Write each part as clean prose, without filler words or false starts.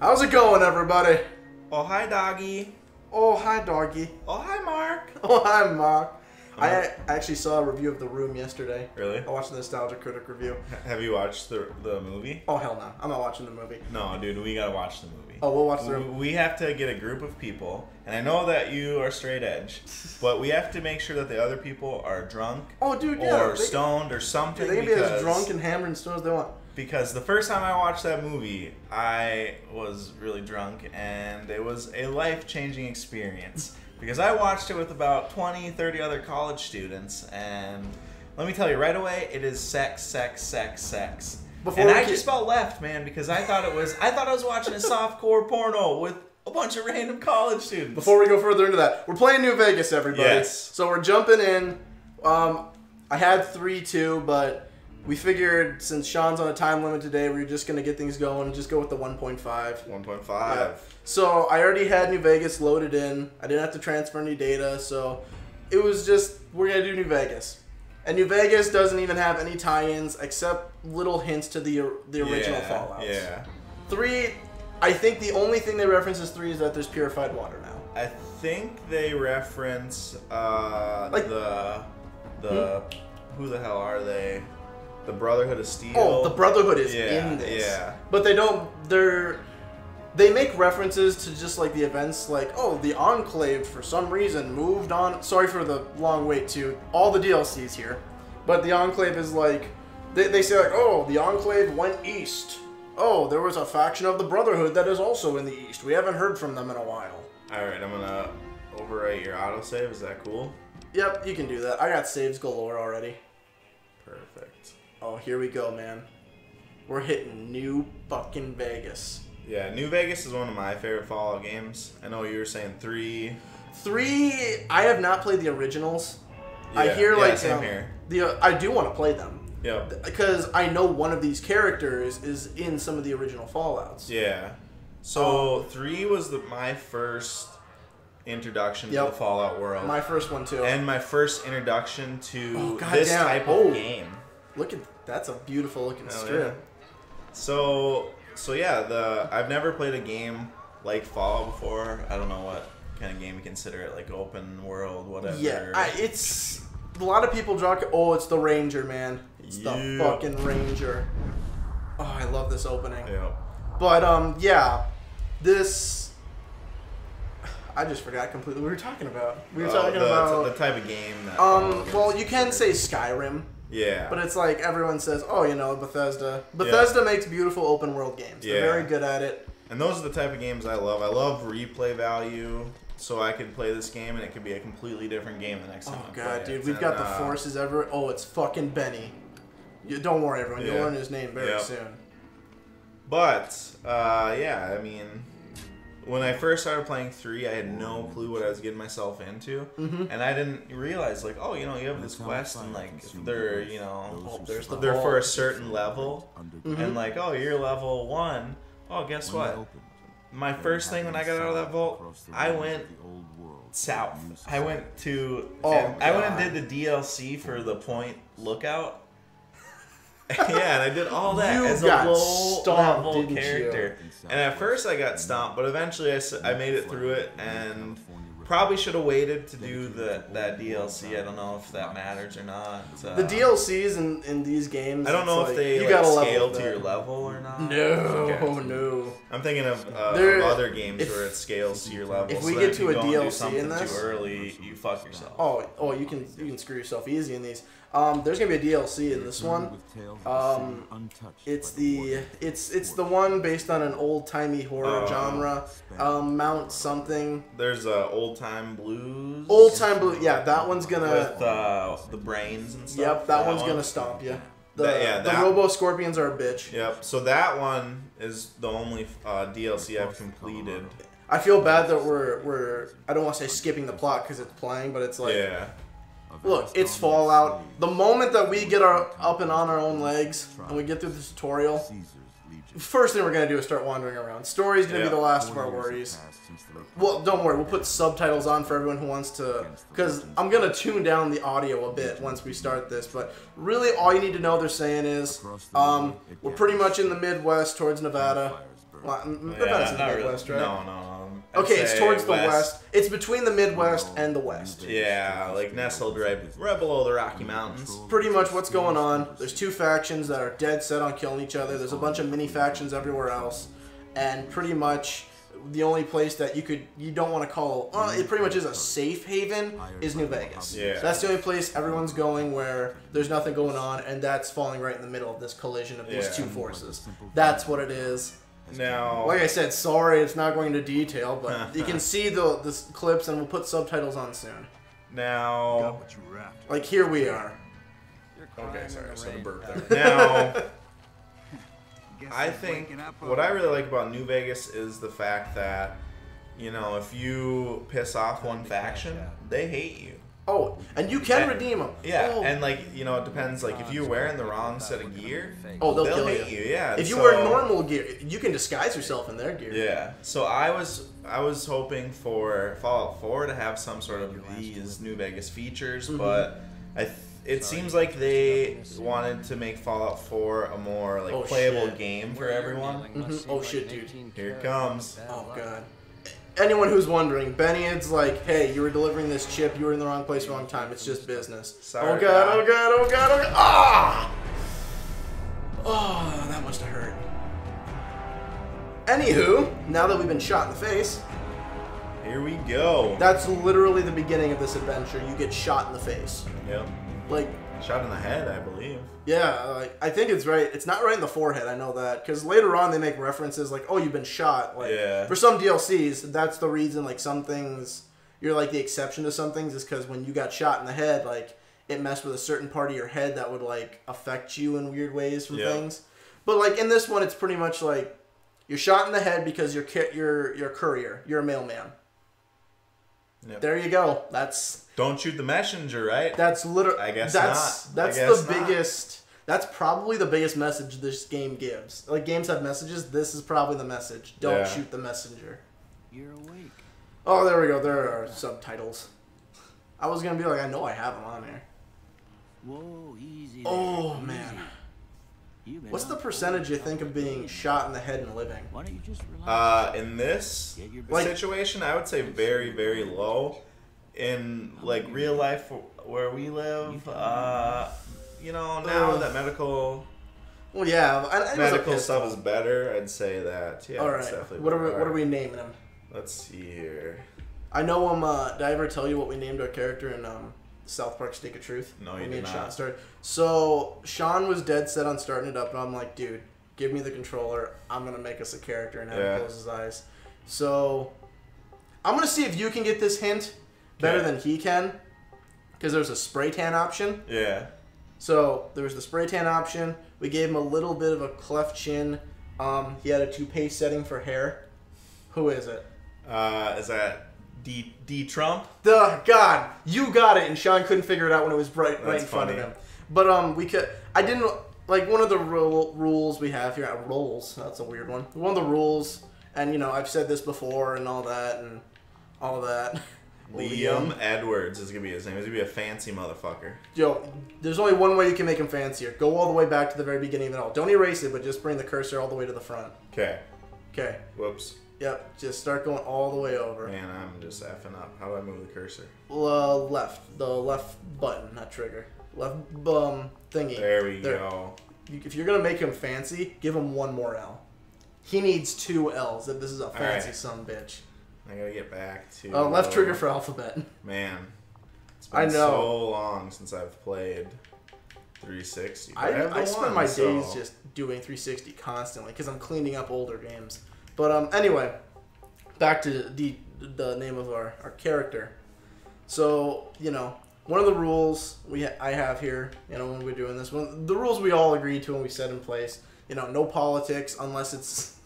How's it going, everybody? Oh, hi, doggy. Oh, hi, doggy. Oh, hi, Mark. Oh, hi, Mark. I actually saw a review of The Room yesterday. Really? I watched the Nostalgia Critic review. Have you watched the movie? Oh, hell no. I'm not watching the movie. No, dude, we gotta watch the movie. Oh, we'll watch The Room. We have to get a group of people, and I know that you are straight edge, but we have to make sure that the other people are drunk or stoned or something. Yeah, they can be as drunk and hammered and stoned as they want. Because the first time I watched that movie, I was really drunk, and it was a life-changing experience. Because I watched it with about 20, 30 other college students, and let me tell you right away, it is sex, sex, sex, sex. And I just felt left, man, because I thought I was watching a softcore porno with a bunch of random college students. Before we go further into that, we're playing New Vegas, everybody. Yes. So we're jumping in. I had 3-2, but we figured since Sean's on a time limit today, we were just going to get things going and just go with the 1.5. 1.5. Yeah. So I already had New Vegas loaded in. I didn't have to transfer any data, so it was just, we're going to do New Vegas. And New Vegas doesn't even have any tie-ins except little hints to the original Fallouts. Yeah. 3, I think the only thing they reference as 3 is that there's purified water now. I think they reference who the hell are they? The Brotherhood of Steel. Oh, the Brotherhood is in this. Yeah. But they don't, they make references to just like the events, like, oh, the Enclave for some reason moved on. Sorry for the long wait to all the DLCs here. But the Enclave is like, they say like, oh, the Enclave went east. Oh, there was a faction of the Brotherhood that is also in the east. We haven't heard from them in a while. All right, I'm gonna overwrite your autosave. Is that cool? Yep, you can do that. I got saves galore already. Perfect. Oh, here we go, man. We're hitting New fucking Vegas. Yeah, New Vegas is one of my favorite Fallout games. I know you were saying 3. 3, I have not played the originals. Yeah, I hear like same here. I do want to play them. Yeah. Because I know one of these characters is in some of the original Fallouts. Yeah. So 3 was my first introduction to the Fallout world. My first one too. And my first introduction to this type of game. Look at that's a beautiful looking strip. Yeah. So yeah, I've never played a game like Fallout before. I don't know what kind of game you consider it, like open world, whatever. Yeah, it's a lot of people draw. Oh, it's the Ranger, man. It's the fucking Ranger. Oh, I love this opening. Yeah. But yeah, I just forgot completely what we were talking about. We were talking about the type of game. That well, you can say Skyrim. Yeah. But it's like everyone says, oh, you know, Bethesda. Bethesda makes beautiful open world games. Yeah. They're very good at it. And those are the type of games I love. I love replay value, so I can play this game and it could be a completely different game the next time. Oh, God, dude. We've got the forces everywhere. Oh, it's fucking Benny. Don't worry, everyone. You'll learn his name very soon. But, yeah, I mean, when I first started playing 3, I had no clue what I was getting myself into, and I didn't realize, like, oh, you know, you have this quest, and like, they're, you know, they're for a certain level, and like, oh, you're level 1. Oh, guess what? My first thing when I got out of that vault, I went south. I went to, I went and did the DLC for the Point Lookout. Yeah, and I did all that as a low-level character. And at first I got stomped, but eventually I made it through it, and probably should have waited to do that DLC. I don't know if that matters or not. The DLCs in these games, I don't know if they scale to your level or not. No. I'm thinking of other games where it scales to your level. If we get to a DLC in this too early, you fuck yourself. Oh, you can screw yourself easy in these. There's gonna be a DLC in this one. It's the one based on an old timey horror genre. Mount something. There's old time blues. Old time blues. Yeah, that one's gonna with the brains and stuff. Yep, that one's gonna stomp you. The Robo Scorpions are a bitch. Yep. So that one is the only DLC I've completed. I feel bad that we're I don't want to say skipping the plot because it's playing, but it's like look, it's Fallout. The moment that we get our up and on our own legs and we get through the tutorial, first thing we're going to do is start wandering around. Story's going to be the last of our worries. Well, don't worry. We'll put subtitles on for everyone who wants to, because I'm going to tune down the audio a bit once we start this. But really all you need to know they're saying is we're pretty much in the Midwest towards Nevada. Okay, it's towards the west. It's between the Midwest and the West. Yeah, like nestled right below the Rocky Mountains. Pretty much what's going on. There's two factions that are dead set on killing each other. There's a bunch of mini factions everywhere else. And pretty much the only place that you don't want to call, it pretty much is a safe haven, is New Vegas. Yeah. So that's the only place everyone's going where there's nothing going on, and that's falling right in the middle of this collision of these two forces. That's what it is. Now, like I said, sorry, it's not going into detail, but you can see the clips, and we'll put subtitles on soon. Now, like here we are. Okay, sorry, I said a burp there. Now, I think what I really like about New Vegas is the fact that, you know, if you piss off one faction, they hate you. Oh, and you can redeem them. Yeah, and like, you know, it depends. Like, if you're wearing the wrong set of gear, they'll hate you. Yeah. If you wear normal gear, you can disguise yourself in their gear. Yeah. So I was hoping for Fallout 4 to have some sort of these New Vegas features, but it seems like they wanted to make Fallout 4 a more like playable game for everyone. Oh shit, dude! Here it comes. Oh god. Anyone who's wondering, Benny, it's like, hey, you were delivering this chip, you were in the wrong place, wrong time, it's just business. Sorry, oh god, oh god, oh god, oh god, ah! Oh, that must have hurt. Anywho, now that we've been shot in the face... Here we go. That's literally the beginning of this adventure, you get shot in the face. Yep. Like... Shot in the head, I believe. Yeah, like, I think it's right. It's not right in the forehead, I know that. Because later on they make references like, oh, you've been shot. Like, yeah. For some DLCs, that's the reason, like, some things, you're, like, the exception to some things is because when you got shot in the head, like, it messed with a certain part of your head that would, like, affect you in weird ways from things. But, like, in this one, it's pretty much, like, you're shot in the head because you're a courier. You're a mailman. Yep. There you go. That's... Don't shoot the messenger, right? That's literally... I guess not. That's the biggest... That's probably the biggest message this game gives. Like, games have messages. This is probably the message. Don't shoot the messenger. You're awake. Oh, there we go. There are subtitles. I was going to be like, I know I have them on there. Whoa, easy. Oh, man. What's the percentage you think of being shot in the head and living? In this situation, I would say very, very low. In, like, real life where we live, you know, now that medical... Well, yeah. Medical stuff is better, I'd say that. Yeah, all right. What are we naming him? Let's see here. I know him, did I ever tell you what we named our character in, South Park Stick of Truth? No, you did not. Sean started. So, Sean was dead set on starting it up, and I'm like, dude, give me the controller. I'm going to make us a character and have him close his eyes. So, I'm going to see if you can get this hint better than he can, because there's a spray tan option. Yeah. So, there was the spray tan option. We gave him a little bit of a cleft chin. He had a toupee setting for hair. Who is it? Is that... D Trump? The God, you got it, and Sean couldn't figure it out when it was right in front of him. But we could. I didn't like one of the rules we have here. Rules. That's a weird one. One of the rules, and you know I've said this before and all that and all that. Liam Edwards is gonna be his name. He's gonna be a fancy motherfucker. Yo, there's only one way you can make him fancier. Go all the way back to the very beginning of it all. Don't erase it, but just bring the cursor all the way to the front. Okay. Okay. Whoops. Yep, just start going all the way over. Man, I'm just effing up. How do I move the cursor? Left. The left button, not trigger. Left thingy. There we go. If you're going to make him fancy, give him one more L. He needs 2 L's if this is a fancy son bitch. I got to get back to... left trigger for alphabet. Man, it's been so long since I've played 360. I spend my days just doing 360 constantly because I'm cleaning up older games. But anyway, back to the name of our character. So, you know, one of the rules I have here, you know, when we're doing this, the rules we all agreed to and we set in place, you know, no politics unless it's,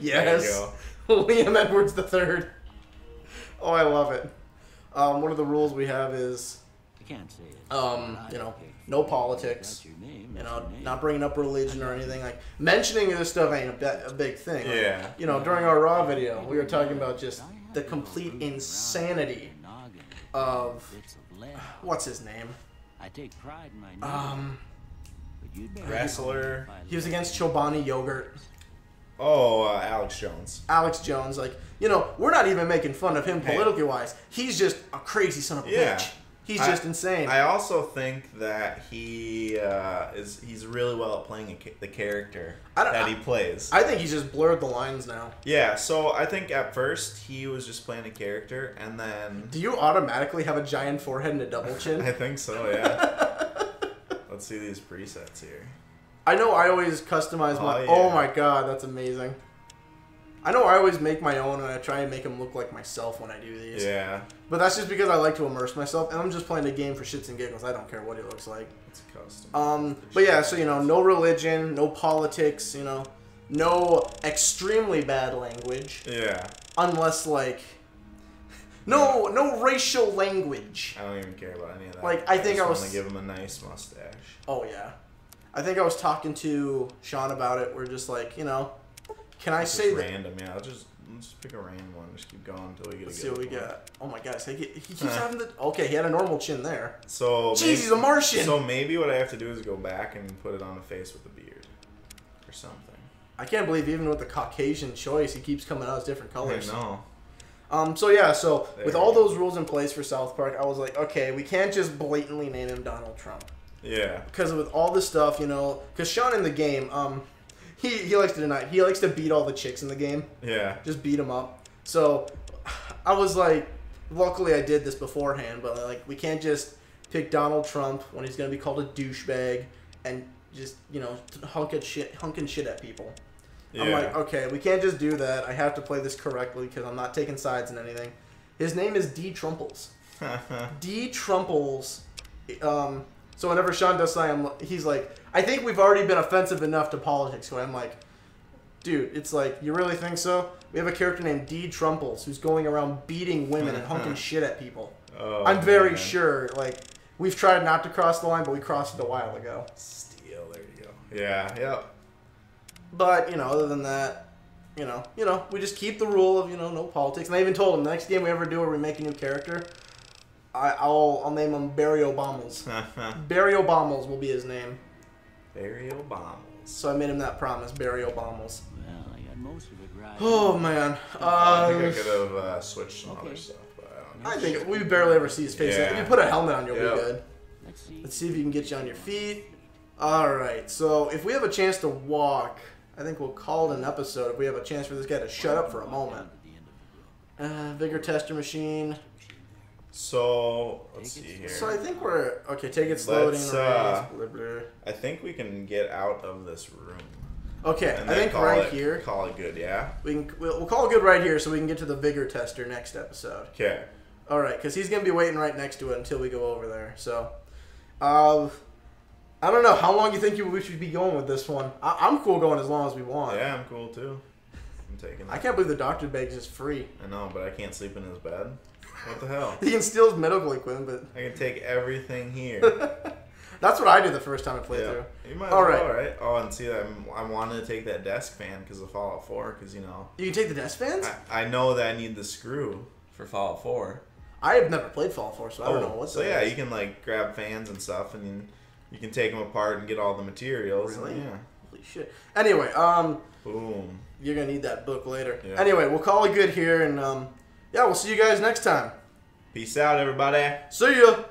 yes, Liam Edwards III. Oh, I love it. One of the rules we have is, you know, no politics, you know, not bringing up religion or anything. Like, mentioning this stuff ain't a big thing. Yeah. Like, you know, during our Raw video, we were talking about just the complete insanity of... What's his name? Wrestler. He was against Chobani yogurt. Oh, Alex Jones. Alex Jones, like, you know, we're not even making fun of him politically-wise. He's just a crazy son of a bitch. He's just insane. I also think that he he's really well at playing the character that he plays. I think he's just blurred the lines now. Yeah, so I think at first he was just playing a character, and then... Do you automatically have a giant forehead and a double chin? I think so, yeah. Let's see these presets here. I know I always customize my... Oh my god, that's amazing. I know I always make my own, and I try and make them look like myself when I do these. Yeah. But that's just because I like to immerse myself, and I'm just playing a game for shits and giggles. I don't care what it looks like. It's custom. But yeah, so, you know, no religion, no politics, you know, no extremely bad language. Yeah. Unless, like... No racial language. I don't even care about any of that. Like, I want to give him a nice mustache. Oh, yeah. I think I was talking to Sean about it. We're just like, you know... Can I say that? Random, yeah. I'll just pick a random one. Just keep going until we get. Let's see what we got. Oh my gosh, he keeps having the. Okay, he had a normal chin there. So. Jeez, he's a Martian. So maybe what I have to do is go back and put it on a face with a beard, or something. I can't believe even with the Caucasian choice, he keeps coming out as different colors. I know. So yeah. So with all those rules in place for South Park, I was like, okay, we can't just blatantly name him Donald Trump. Yeah. Because with all this stuff, you know, because Sean in the game, He likes to deny it. He likes to beat all the chicks in the game. Yeah. Just beat them up. So, I was like, luckily I did this beforehand, but like, we can't just pick Donald Trump when he's going to be called a douchebag and just, you know, hunking shit at people. Yeah. I'm like, okay, we can't just do that. I have to play this correctly because I'm not taking sides in anything. His name is D. Trumples. D. Trumples. So whenever Sean does something, he's like, I think we've already been offensive enough to politics. So I'm like, dude, it's like, you really think so? We have a character named D. Trumples who's going around beating women and hunking shit at people. Oh, I'm very sure, like, we've tried not to cross the line, but we crossed it a while ago. Steel, there you go. Yeah, yep. But, you know, other than that, you know, we just keep the rule of, you know, no politics. And I even told him, the next game we ever do where we make a new character... I'll name him Barry O'Bommels. Barry O'Bommels will be his name. Barry O'Bommels. So I made him that promise, Barry O'Bommels. Well, I got most of it right. Oh man. I think I could have switched some other stuff. But I think we barely ever see his face. Yeah. If you put a helmet on, you'll be good. Let's see if you can get you on your feet. All right. So if we have a chance to walk, I think we'll call it an episode. If we have a chance for this guy to shut up for a moment. Vigor Tester machine. So, let's see here. So I think we're... Okay, take it slow. I think we can get out of this room. Okay, I think right here... Call it good, yeah? We'll call it good right here so we can get to the Vigor Tester next episode. Okay. Alright, because he's going to be waiting right next to it until we go over there. So, I don't know. How long do you think we should be going with this one? I'm cool going as long as we want. Yeah, I'm cool too. I'm taking it. I can't believe the doctor bag is just free. I know, but I can't sleep in his bed. What the hell? He can steal his medical equipment, but... I can take everything here. That's what I did the first time I played through. You might as well, right? Oh, and see, I wanted to take that desk fan because of Fallout 4, because, you know... You can take the desk fans? I know that I need the screw for Fallout 4. I have never played Fallout 4, so I don't know what's that. So, yeah, you can, like, grab fans and stuff, and you can take them apart and get all the materials. Really? And, yeah. Holy shit. Anyway, Boom. You're going to need that book later. Yeah. Anyway, we'll call it good here, and, yeah, we'll see you guys next time. Peace out, everybody. See ya.